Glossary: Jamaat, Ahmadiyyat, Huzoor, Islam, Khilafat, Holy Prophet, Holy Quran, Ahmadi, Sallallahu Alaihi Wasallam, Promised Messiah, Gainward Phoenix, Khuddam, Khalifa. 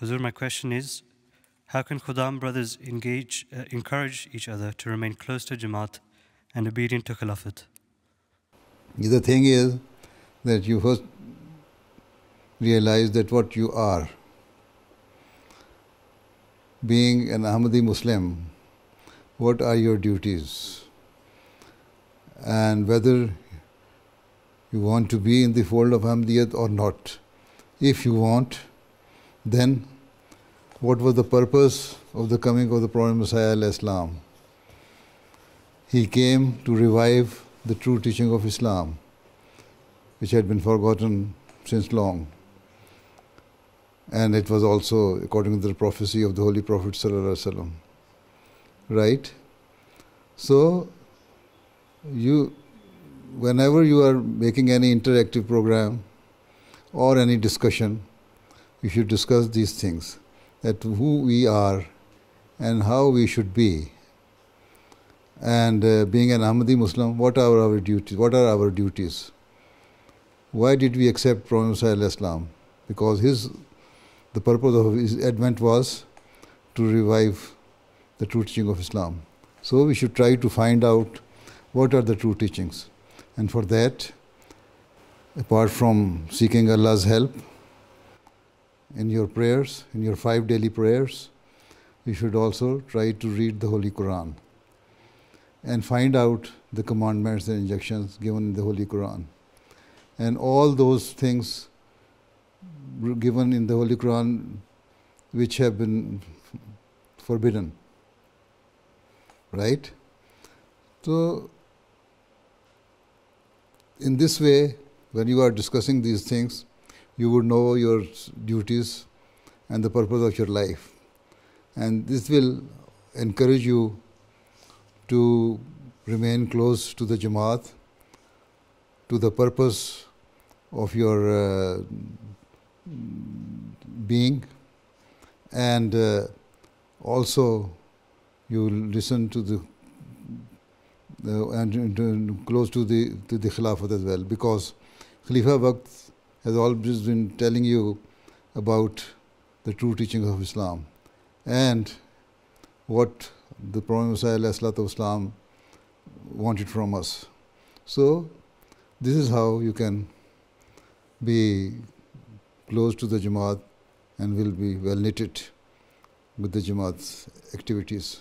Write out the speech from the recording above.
Huzur, my question is, how can Khuddam brothers encourage each other to remain close to Jamaat and obedient to Khilafat? The thing is that you first realize that what you are, being an Ahmadi Muslim, what are your duties? And whether you want to be in the fold of Ahmadiyyat or not. If you want, then what was the purpose of the coming of the Promised Messiah al-Islam? He came to revive the true teaching of Islam, which had been forgotten since long. And it was also according to the prophecy of the Holy Prophet Sallallahu Alaihi Wasallam. Right? So, whenever you are making any interactive program or any discussion, you should discuss these things, that who we are and how we should be. And being an Ahmadi Muslim, what are our duties? Why did we accept Prophet al-Islam? Because the purpose of his advent was to revive the true teaching of Islam. So we should try to find out what are the true teachings. And for that, apart from seeking Allah's help in your prayers, in your 5 daily prayers, you should also try to read the Holy Quran and find out the commandments and injunctions given in the Holy Quran. And all those things given in the Holy Quran which have been forbidden. Right? So, in this way, when you are discussing these things, you would know your duties and the purpose of your life. And this will encourage you to remain close to the Jamaat, to the purpose of your being, and also you listen to and close to the Khilafat as well, because Khalifa Waqt has always been telling you about the true teachings of Islam and what the Prophet ﷺ wanted from us. So this is how you can be close to the Jamaat and will be well knitted with the Jamaat's activities.